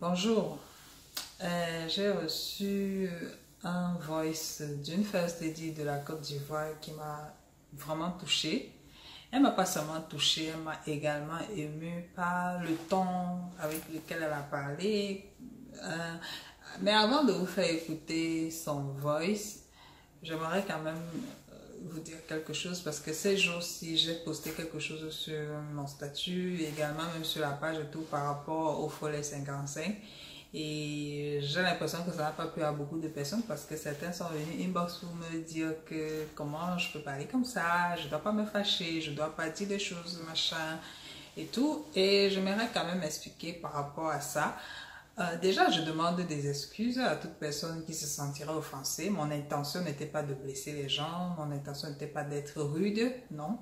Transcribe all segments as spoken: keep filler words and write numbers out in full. Bonjour, euh, j'ai reçu un voice d'une first lady de la Côte d'Ivoire qui m'a vraiment touchée. Elle m'a pas seulement touchée, elle m'a également émue par le ton avec lequel elle a parlé. Euh, mais avant de vous faire écouter son voice, j'aimerais quand même vous dire quelque chose parce que ces jours-ci, j'ai posté quelque chose sur mon statut, également même sur la page et tout par rapport au follet cinquante-cinq. Et j'ai l'impression que ça n'a pas plu à beaucoup de personnes parce que certains sont venus inbox pour me dire que comment je peux parler comme ça, je ne dois pas me fâcher, je ne dois pas dire des choses, machin et tout. Et j'aimerais quand même expliquer par rapport à ça. Euh, déjà, je demande des excuses à toute personne qui se sentira offensée. Mon intention n'était pas de blesser les gens, mon intention n'était pas d'être rude, non.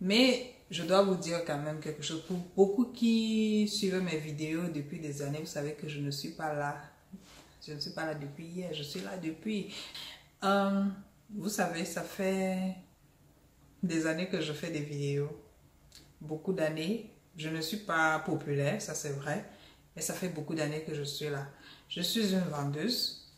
Mais je dois vous dire quand même quelque chose. Pour beaucoup qui suivent mes vidéos depuis des années, vous savez que je ne suis pas là. Je ne suis pas là depuis hier, je suis là depuis. Euh, vous savez, ça fait des années que je fais des vidéos. Beaucoup d'années. Je ne suis pas populaire, ça c'est vrai. Mais ça fait beaucoup d'années que je suis là. Je suis une vendeuse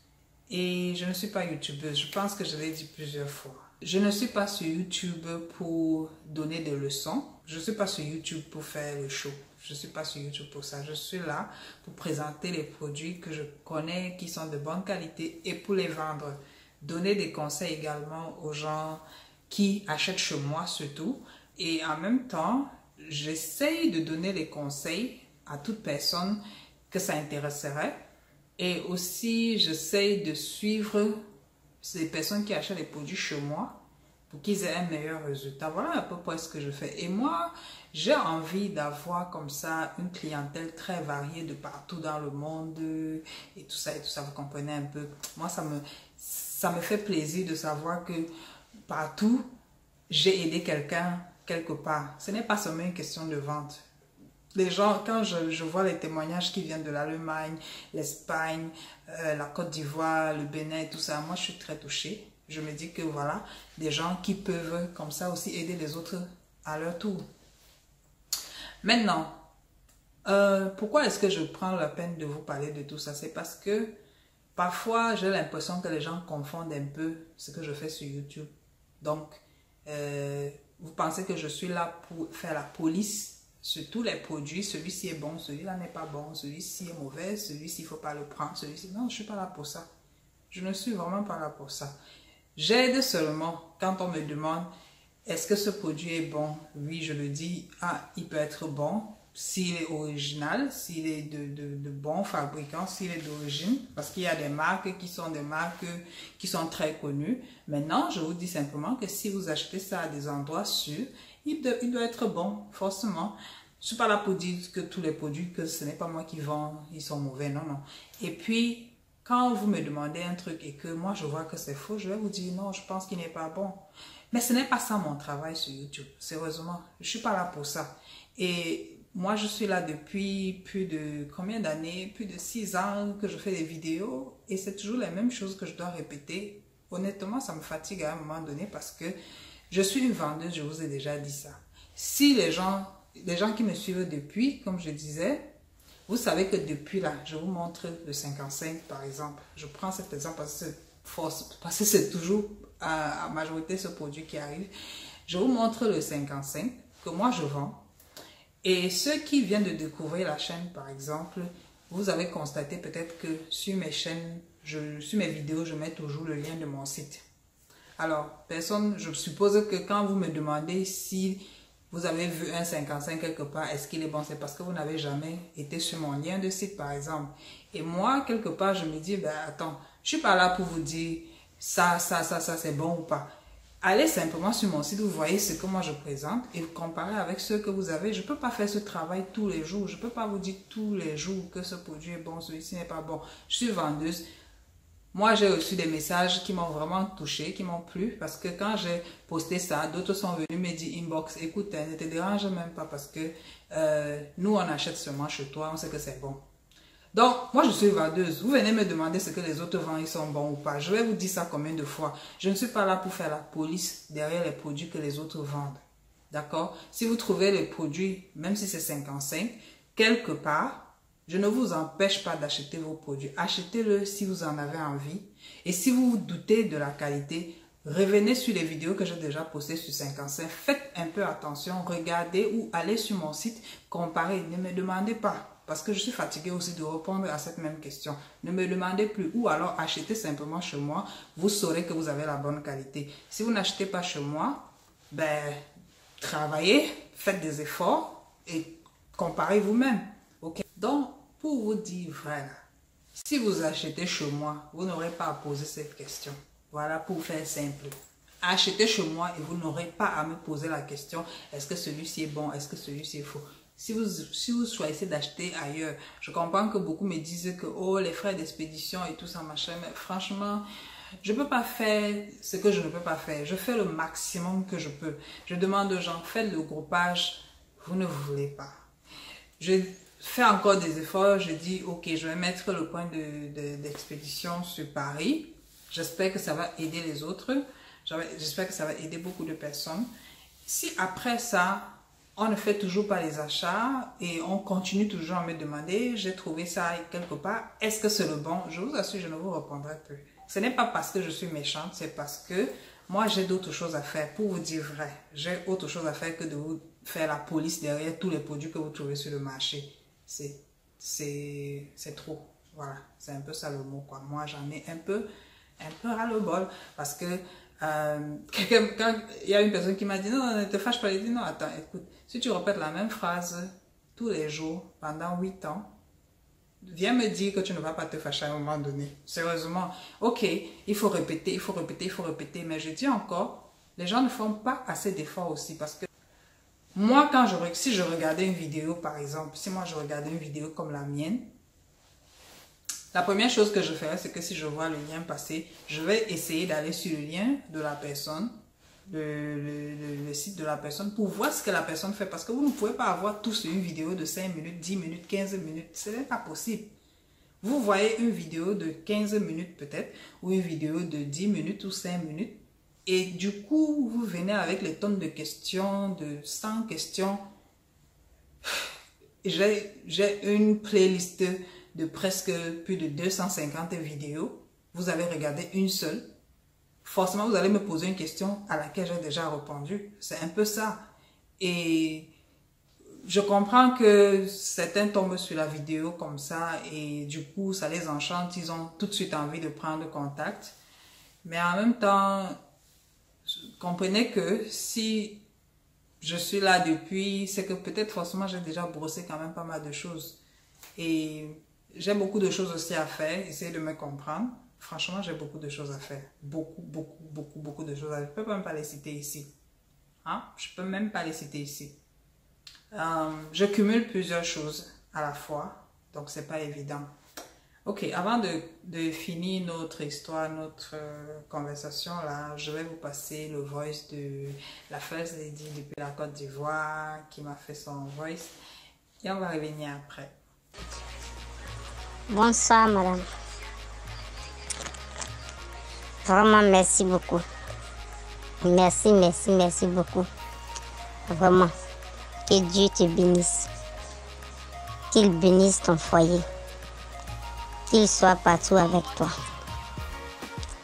et je ne suis pas youtubeuse. Je pense que je l'ai dit plusieurs fois. Je ne suis pas sur YouTube pour donner des leçons. Je ne suis pas sur YouTube pour faire le show. Je ne suis pas sur YouTube pour ça. Je suis là pour présenter les produits que je connais, qui sont de bonne qualité et pour les vendre. Donner des conseils également aux gens qui achètent chez moi surtout. Et en même temps, j'essaye de donner les conseils à toute personne que ça intéresserait. Et aussi, j'essaie de suivre ces personnes qui achètent les produits chez moi pour qu'ils aient un meilleur résultat. Voilà à peu près ce que je fais. Et moi, j'ai envie d'avoir comme ça une clientèle très variée de partout dans le monde et tout ça, et tout ça, vous comprenez un peu. Moi, ça me, ça me fait plaisir de savoir que partout, j'ai aidé quelqu'un quelque part. Ce n'est pas seulement une question de vente. Les gens, quand je, je vois les témoignages qui viennent de l'Allemagne, l'Espagne, euh, la Côte d'Ivoire, le Bénin et tout ça, moi je suis très touchée. Je me dis que voilà, des gens qui peuvent comme ça aussi aider les autres à leur tour. Maintenant, euh, pourquoi est-ce que je prends la peine de vous parler de tout ça? C'est parce que parfois j'ai l'impression que les gens confondent un peu ce que je fais sur YouTube. Donc, euh, vous pensez que je suis là pour faire la police sur tous les produits, celui-ci est bon, celui-là n'est pas bon, celui-ci est mauvais, celui-ci il ne faut pas le prendre, celui-ci... Non, je ne suis pas là pour ça. Je ne suis vraiment pas là pour ça. J'aide seulement quand on me demande, est-ce que ce produit est bon? Oui, je le dis, ah, il peut être bon, s'il est original, s'il est de, de, de bons fabricants, s'il est d'origine, parce qu'il y a des marques qui sont des marques qui sont très connues. Maintenant, je vous dis simplement que si vous achetez ça à des endroits sûrs, Il doit, il doit être bon, forcément. Je ne suis pas là pour dire que tous les produits, que ce n'est pas moi qui vends, ils sont mauvais, non, non. Et puis, quand vous me demandez un truc et que moi, je vois que c'est faux, je vais vous dire non, je pense qu'il n'est pas bon. Mais ce n'est pas ça mon travail sur YouTube, sérieusement. Je ne suis pas là pour ça. Et moi, je suis là depuis plus de combien d'années, plus de six ans que je fais des vidéos et c'est toujours les mêmes choses que je dois répéter. Honnêtement, ça me fatigue à un moment donné parce que je suis une vendeuse, je vous ai déjà dit ça. Si les gens, les gens qui me suivent depuis, comme je disais, vous savez que depuis là, je vous montre le cinquante-cinq par exemple. Je prends cet exemple parce que c'est toujours à, à majorité ce produit qui arrive. Je vous montre le cinquante-cinq que moi je vends. Et ceux qui viennent de découvrir la chaîne par exemple, vous avez constaté peut-être que sur mes chaînes, je, sur mes vidéos, je mets toujours le lien de mon site. Alors, personne, je suppose que quand vous me demandez si vous avez vu un cinquante-cinq quelque part, est-ce qu'il est bon? C'est parce que vous n'avez jamais été sur mon lien de site, par exemple. Et moi, quelque part, je me dis, ben attends, je suis pas là pour vous dire ça, ça, ça, ça, c'est bon ou pas. Allez simplement sur mon site, vous voyez ce que moi je présente et vous comparez avec ce que vous avez. Je ne peux pas faire ce travail tous les jours. Je ne peux pas vous dire tous les jours que ce produit est bon, celui-ci n'est pas bon. Je suis vendeuse. Moi, j'ai reçu des messages qui m'ont vraiment touché, qui m'ont plu, parce que quand j'ai posté ça, d'autres sont venus me dire inbox, écoute, ne te dérange même pas, parce que euh, nous, on achète seulement chez toi, on sait que c'est bon. Donc, moi, je suis vendeuse. Vous venez me demander ce que les autres vendent, ils sont bons ou pas. Je vais vous dire ça combien de fois. Je ne suis pas là pour faire la police derrière les produits que les autres vendent. D'accord? Si vous trouvez les produits, même si c'est cinquante-cinq, quelque part, Je ne vous empêche pas d'acheter vos produits. Achetez-le si vous en avez envie. Et si vous vous doutez de la qualité, revenez sur les vidéos que j'ai déjà postées sur cinquante-cinq. Faites un peu attention, regardez ou allez sur mon site, comparez. Ne me demandez pas, parce que je suis fatiguée aussi de répondre à cette même question. Ne me demandez plus, ou alors achetez simplement chez moi. Vous saurez que vous avez la bonne qualité. Si vous n'achetez pas chez moi, ben, travaillez, faites des efforts et comparez vous-même. Okay? Donc, pour vous dire vrai, si vous achetez chez moi, vous n'aurez pas à poser cette question. Voilà, pour faire simple. Achetez chez moi et vous n'aurez pas à me poser la question, est-ce que celui-ci est bon, est-ce que celui-ci est faux? Si vous, si vous choisissez d'acheter ailleurs, je comprends que beaucoup me disent que oh, les frais d'expédition et tout ça, machin, mais franchement, je ne peux pas faire ce que je ne peux pas faire. Je fais le maximum que je peux. Je demande aux gens, faites le groupage, vous ne voulez pas. Je fais encore des efforts, je dis, ok, je vais mettre le point de, de, d'expédition sur Paris. J'espère que ça va aider les autres. J'espère que ça va aider beaucoup de personnes. Si après ça, on ne fait toujours pas les achats et on continue toujours à me demander, j'ai trouvé ça quelque part, est-ce que c'est le bon? Je vous assure, je ne vous répondrai plus. Ce n'est pas parce que je suis méchante, c'est parce que moi j'ai d'autres choses à faire. Pour vous dire vrai, j'ai autre chose à faire que de vous faire la police derrière tous les produits que vous trouvez sur le marché. C'est, c'est, c'est trop. Voilà, c'est un peu ça le mot, quoi. Moi j'en ai un peu, un peu ras-le-bol parce que Euh, quand il y a une personne qui m'a dit non, ne te fâche pas, j'ai dit non, attends, écoute, si tu répètes la même phrase tous les jours pendant huit ans, viens me dire que tu ne vas pas te fâcher à un moment donné. Sérieusement, ok, il faut répéter, il faut répéter, il faut répéter, mais je dis encore, les gens ne font pas assez d'efforts aussi parce que moi, quand je, si je regardais une vidéo par exemple, si moi je regardais une vidéo comme la mienne, la première chose que je ferai, c'est que si je vois le lien passer, je vais essayer d'aller sur le lien de la personne, le, le, le site de la personne, pour voir ce que la personne fait. Parce que vous ne pouvez pas avoir tout sur une vidéo de cinq minutes, dix minutes, quinze minutes. Ce n'est pas possible. Vous voyez une vidéo de quinze minutes peut-être, ou une vidéo de dix minutes ou cinq minutes. Et du coup, vous venez avec les tonnes de questions, de cent questions. J'ai une playlist de presque plus de deux cent cinquante vidéos, vous avez regardé une seule, forcément vous allez me poser une question à laquelle j'ai déjà répondu. C'est un peu ça. Et je comprends que certains tombent sur la vidéo comme ça et du coup ça les enchante, ils ont tout de suite envie de prendre contact. Mais en même temps, comprenez que si je suis là depuis, c'est que peut-être forcément j'ai déjà brossé quand même pas mal de choses. Et j'ai beaucoup de choses aussi à faire, essayez de me comprendre. Franchement, j'ai beaucoup de choses à faire. Beaucoup, beaucoup, beaucoup, beaucoup de choses à faire. Je ne peux même pas les citer ici. Hein? Je ne peux même pas les citer ici. Euh, je cumule plusieurs choses à la fois, donc ce n'est pas évident. Ok, avant de, de finir notre histoire, notre conversation, là, je vais vous passer le voice de la First Lady depuis la Côte d'Ivoire qui m'a fait son voice. Et on va revenir après. Bonsoir madame, vraiment merci beaucoup, merci, merci, merci beaucoup, vraiment, que Dieu te bénisse, qu'il bénisse ton foyer, qu'il soit partout avec toi,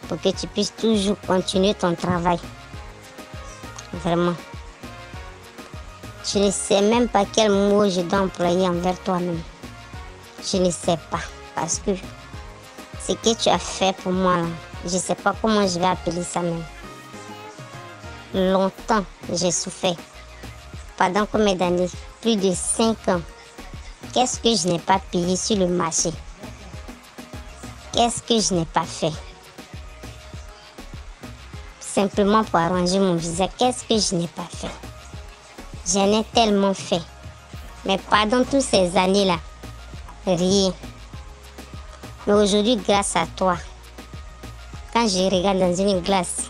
pour que tu puisses toujours continuer ton travail, vraiment. Je ne sais même pas quel mot je dois employer envers toi-même. Je ne sais pas, parce que ce que tu as fait pour moi, là, je ne sais pas comment je vais appeler ça même. Longtemps, j'ai souffert. Pendant combien d'années? Plus de cinq ans. Qu'est-ce que je n'ai pas payé sur le marché? Qu'est-ce que je n'ai pas fait? Simplement pour arranger mon visa, qu'est-ce que je n'ai pas fait? J'en ai tellement fait. Mais pendant toutes ces années-là, rien. Mais aujourd'hui, grâce à toi, quand je regarde dans une glace,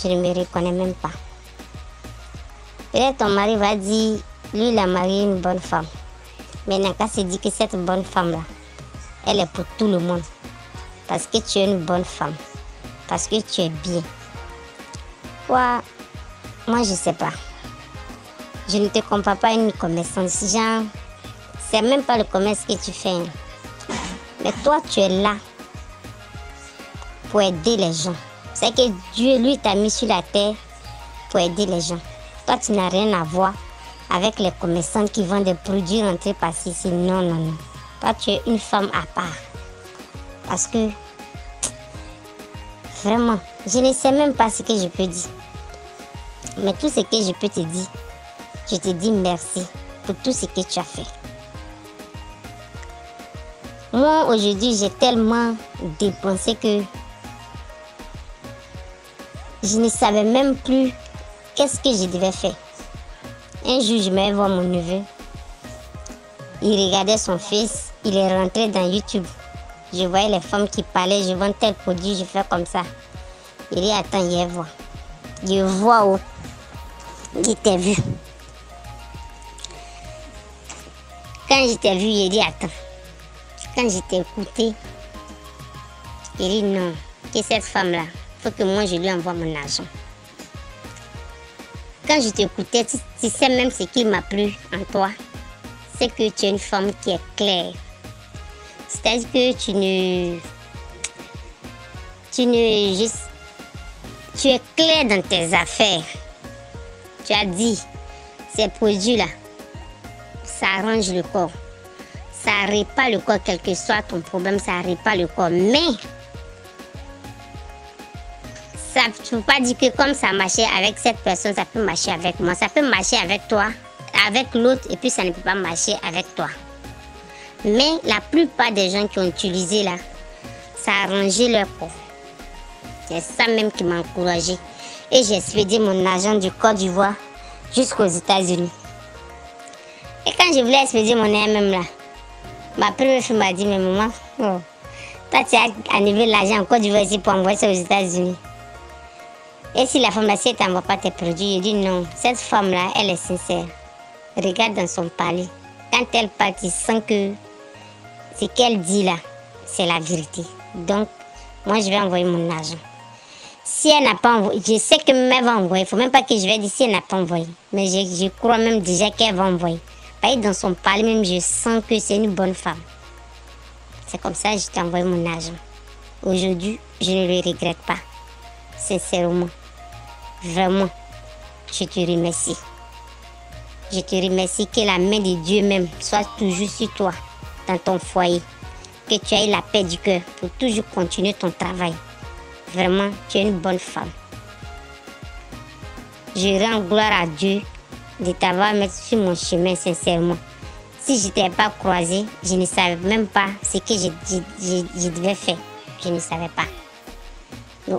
je ne me reconnais même pas. Peut-être ton mari va dire, lui, il a marié une bonne femme. Mais Naka se dit que cette bonne femme-là, elle est pour tout le monde. Parce que tu es une bonne femme. Parce que tu es bien. Quoi? Moi, je ne sais pas. Je ne te compare pas à une commerçante. Genre, C'est même pas le commerce que tu fais. Mais toi, tu es là pour aider les gens. C'est que Dieu, lui, t'a mis sur la terre pour aider les gens. Toi, tu n'as rien à voir avec les commerçants qui vendent des produits rentrés par ici. Non, non, non. Toi, tu es une femme à part. Parce que, vraiment, je ne sais même pas ce que je peux dire. Mais tout ce que je peux te dire, je te dis merci pour tout ce que tu as fait. Moi, aujourd'hui, j'ai tellement dépensé que je ne savais même plus qu'est-ce que je devais faire. Un jour, je me vois mon neveu. Il regardait son fils, il est rentré dans YouTube. Je voyais les femmes qui parlaient, je vends tel produit, je fais comme ça. Il dit, attends, je vois. Je vois où je t'ai vu. Quand je t'ai vu, il dit, attends. Quand je t'ai écouté, il dit, non, que cette femme-là, il faut que moi, je lui envoie mon argent. Quand je t'écoutais, tu, tu sais même ce qui m'a plu en toi. C'est que tu es une femme qui est claire. C'est-à-dire que tu ne... Tu ne... Juste, tu es claire dans tes affaires. Tu as dit, ces produits-là, ça arrange le corps. Ça répare le corps, quel que soit ton problème, ça répare le corps. Mais... Ça, tu ne peux pas dire que comme ça marchait avec cette personne, ça peut marcher avec moi. Ça peut marcher avec toi, avec l'autre, et puis ça ne peut pas marcher avec toi. Mais la plupart des gens qui ont utilisé là, ça a arrangé leur corps. C'est ça même qui m'a encouragé. Et j'ai expédié mon argent du Côte d'Ivoire jusqu'aux États-Unis. Et quand je voulais expédier mon R M M là, ma première fille m'a dit, mais maman, oh, toi tu as annulé l'argent en Côte d'Ivoire ici pour envoyer ça aux États-Unis. Et si la femme là, si elle t'envoie pas tes produits, je dis non, cette femme là, elle est sincère. Regarde dans son palais. Quand elle parle, tu sens que ce qu'elle dit là, c'est la vérité. Donc, moi je vais envoyer mon argent. Si elle n'a pas envoyé, je sais que même elle va envoyer. Il ne faut même pas que je vais dire si elle n'a pas envoyé. Mais je, je crois même déjà qu'elle va envoyer. Parce que dans son palais même, je sens que c'est une bonne femme. C'est comme ça que je t'ai envoyé mon argent. Aujourd'hui, je ne le regrette pas. Sincèrement, vraiment, je te remercie. Je te remercie que la main de Dieu même soit toujours sur toi, dans ton foyer. Que tu aies la paix du cœur pour toujours continuer ton travail. Vraiment, tu es une bonne femme. Je rends gloire à Dieu de t'avoir mis sur mon chemin, sincèrement. Si je ne t'ai pas croisé, je ne savais même pas ce que je, je, je, je devais faire. Je ne savais pas.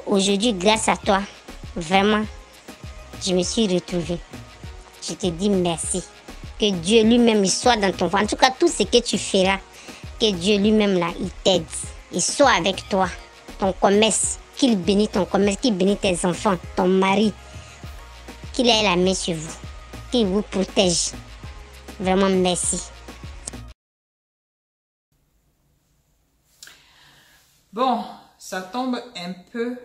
Aujourd'hui, grâce à toi, vraiment, je me suis retrouvée. Je te dis merci. Que Dieu lui-même, il soit dans ton ventre. En tout cas, tout ce que tu feras, que Dieu lui-même, là, il t'aide. Il soit avec toi. Ton commerce, qu'il bénisse ton commerce, qu'il bénisse tes enfants, ton mari. Qu'il ait la main sur vous. Qu'il vous protège. Vraiment, merci. Bon. Ça tombe un peu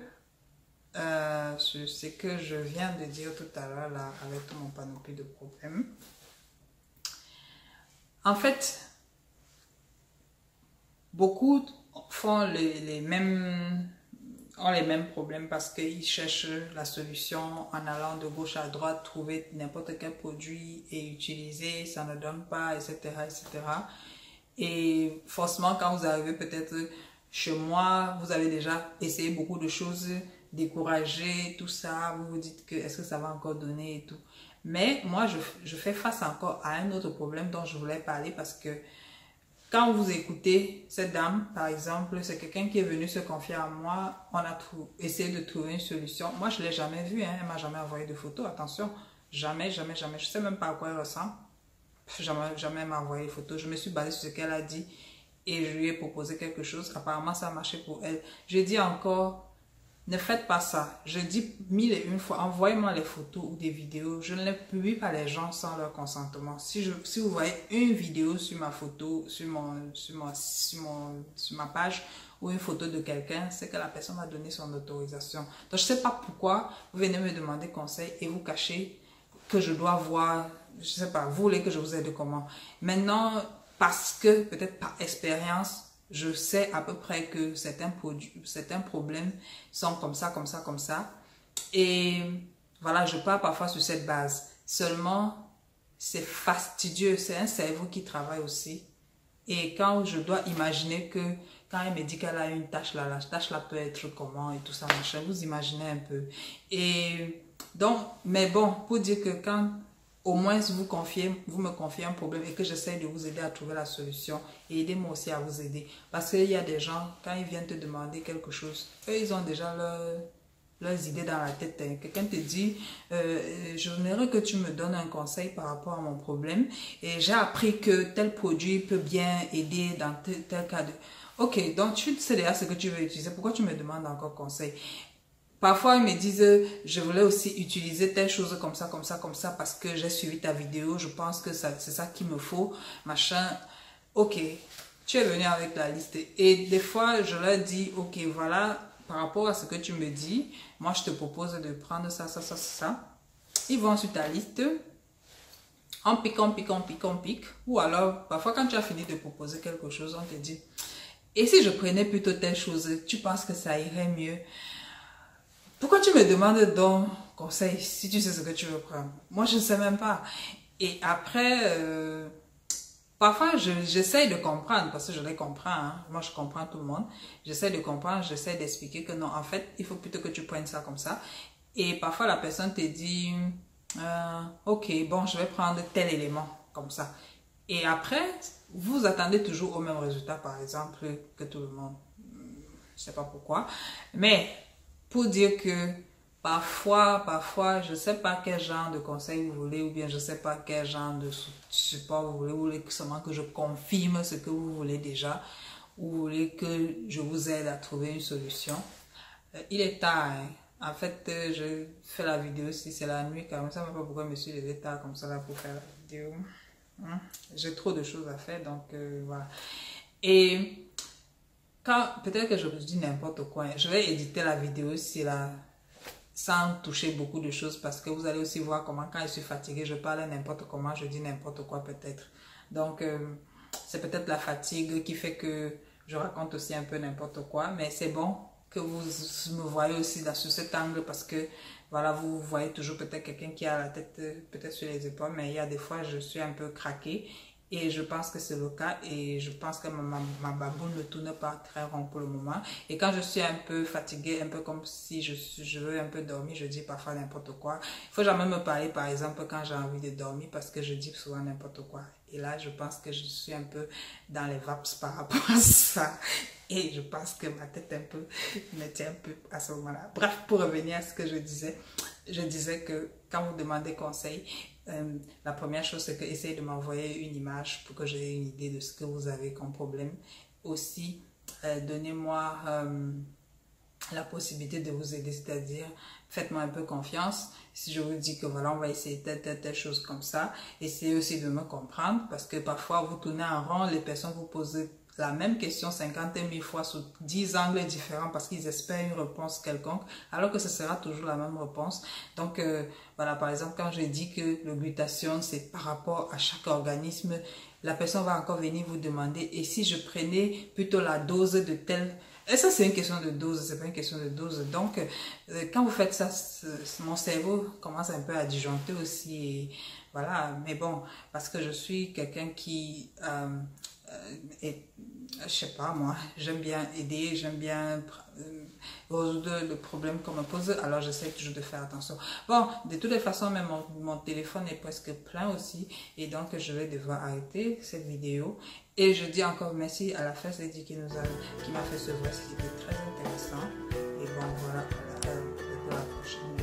euh, sur ce que je viens de dire tout à l'heure là, avec tout mon panoplie de problèmes. En fait, beaucoup font les, les mêmes, ont les mêmes problèmes parce qu'ils cherchent la solution en allant de gauche à droite, trouver n'importe quel produit et utiliser, ça ne donne pas, et cetera, et cetera. Et forcément, quand vous arrivez peut-être... Chez moi, vous avez déjà essayé beaucoup de choses, découragé, tout ça. Vous vous dites que est-ce que ça va encore donner et tout. Mais moi, je, je fais face encore à un autre problème dont je voulais parler parce que quand vous écoutez cette dame, par exemple, c'est quelqu'un qui est venu se confier à moi. On a essayé de trouver une solution. Moi, je ne l'ai jamais vue. Hein, elle ne m'a jamais envoyé de photos. Attention, jamais, jamais, jamais. Je ne sais même pas à quoi elle ressemble. Jamais, jamais elle m'a envoyé de photos. Je me suis basée sur ce qu'elle a dit. Et je lui ai proposé quelque chose. Apparemment, ça a marché pour elle. Je dis encore, ne faites pas ça. Je dis mille et une fois, envoyez-moi les photos ou des vidéos. Je ne les publie pas les gens sans leur consentement. Si, je, si vous voyez une vidéo sur ma photo, sur, mon, sur, mon, sur, mon, sur ma page, ou une photo de quelqu'un, c'est que la personne a donné son autorisation. Donc, je ne sais pas pourquoi vous venez me demander conseil et vous cachez que je dois voir, je ne sais pas, vous voulez que je vous aide comment. Maintenant... parce que peut-être par expérience, je sais à peu près que certains produits, certains problèmes sont comme ça, comme ça, comme ça. Et voilà, je pars parfois sur cette base. Seulement, c'est fastidieux. C'est un cerveau qui travaille aussi. Et quand je dois imaginer que, quand elle me dit qu'elle a une tâche là, la tâche là peut être comment et tout ça, machin, vous imaginez un peu. Et donc, mais bon, pour dire que quand au moins vous confiez, vous me confiez un problème et que j'essaie de vous aider à trouver la solution, et aidez-moi aussi à vous aider. Parce qu'il y a des gens, quand ils viennent te demander quelque chose, eux, ils ont déjà leur, leurs idées dans la tête. Quelqu'un te dit, euh, je voudrais que tu me donnes un conseil par rapport à mon problème et j'ai appris que tel produit peut bien aider dans tel, tel cas de... Ok, donc tu sais déjà ce que tu veux utiliser, pourquoi tu me demandes encore conseil? Parfois, ils me disent, je voulais aussi utiliser telle chose comme ça, comme ça, comme ça, parce que j'ai suivi ta vidéo, je pense que c'est ça qu'il me faut, machin. Ok, tu es venu avec la liste. Et des fois, je leur dis, ok, voilà, par rapport à ce que tu me dis, moi, je te propose de prendre ça, ça, ça, ça. Ils vont sur ta liste, on pique, on pique, on pique, on pique. Ou alors, parfois, quand tu as fini de proposer quelque chose, on te dit, et si je prenais plutôt telle chose, tu penses que ça irait mieux? Pourquoi tu me demandes donc conseil si tu sais ce que tu veux prendre? Moi, je ne sais même pas. Et après, euh, parfois, j'essaye je, de comprendre, parce que je les comprends. Hein. Moi, je comprends tout le monde. J'essaie de comprendre, j'essaie d'expliquer que non, en fait, il faut plutôt que tu prennes ça comme ça. Et parfois, la personne te dit, euh, ok, bon, je vais prendre tel élément, comme ça. Et après, vous attendez toujours au même résultat, par exemple, que tout le monde. Je ne sais pas pourquoi. Mais... pour dire que parfois, parfois, je ne sais pas quel genre de conseil vous voulez ou bien je ne sais pas quel genre de support vous voulez. Vous voulez seulement que je confirme ce que vous voulez déjà ou vous voulez que je vous aide à trouver une solution. Euh, il est tard. Hein? En fait, euh, je fais la vidéo si c'est la nuit quand même. Ça ne me fait pas pourquoi je me suis levé tard comme ça là pour faire la vidéo. Hein? J'ai trop de choses à faire donc euh, voilà. Et... peut-être que je vous dis n'importe quoi. Je vais éditer la vidéo si là, sans toucher beaucoup de choses parce que vous allez aussi voir comment quand je suis fatiguée, je parle n'importe comment, je dis n'importe quoi peut-être. Donc, euh, c'est peut-être la fatigue qui fait que je raconte aussi un peu n'importe quoi. Mais c'est bon que vous me voyez aussi dans, sous cet angle parce que, voilà, vous voyez toujours peut-être quelqu'un qui a la tête peut-être sur les épaules. Mais il y a des fois, je suis un peu craquée. Et je pense que c'est le cas et je pense que ma, ma, ma baboune ne tourne pas très rond pour le moment. Et quand je suis un peu fatiguée, un peu comme si je, je veux un peu dormir, je dis parfois n'importe quoi. Il ne faut jamais me parler par exemple quand j'ai envie de dormir parce que je dis souvent n'importe quoi. Et là je pense que je suis un peu dans les vapes par rapport à ça. Et je pense que ma tête un peu me tient un peu à ce moment-là. Bref, pour revenir à ce que je disais, je disais que quand vous demandez conseil, Euh, la première chose, c'est que essayez de m'envoyer une image pour que j'ai une idée de ce que vous avez comme problème. Aussi, euh, donnez-moi euh, la possibilité de vous aider, c'est-à-dire faites-moi un peu confiance. Si je vous dis que voilà, on va essayer telle, telle, telle chose comme ça, essayez aussi de me comprendre parce que parfois vous tournez en rond, les personnes vous posent la même question cinquante mille fois sous dix angles différents parce qu'ils espèrent une réponse quelconque, alors que ce sera toujours la même réponse. Donc, euh, voilà, par exemple, quand je dis que le glutathione, c'est par rapport à chaque organisme, la personne va encore venir vous demander, et si je prenais plutôt la dose de telle... Et ça, c'est une question de dose, c'est pas une question de dose. Donc, euh, quand vous faites ça, mon cerveau commence un peu à disjoncter aussi. Et voilà, mais bon, parce que je suis quelqu'un qui... Euh, et je sais pas moi, j'aime bien aider, j'aime bien euh, résoudre le problème qu'on me pose, alors j'essaie toujours de faire attention. Bon, de toutes les façons, même mon, mon téléphone est presque plein aussi, et donc je vais devoir arrêter cette vidéo. Et je dis encore merci à la face Lady qui nous a, qui m'a fait ce voici, c'était très intéressant. Et bon, voilà, à la, à la prochaine.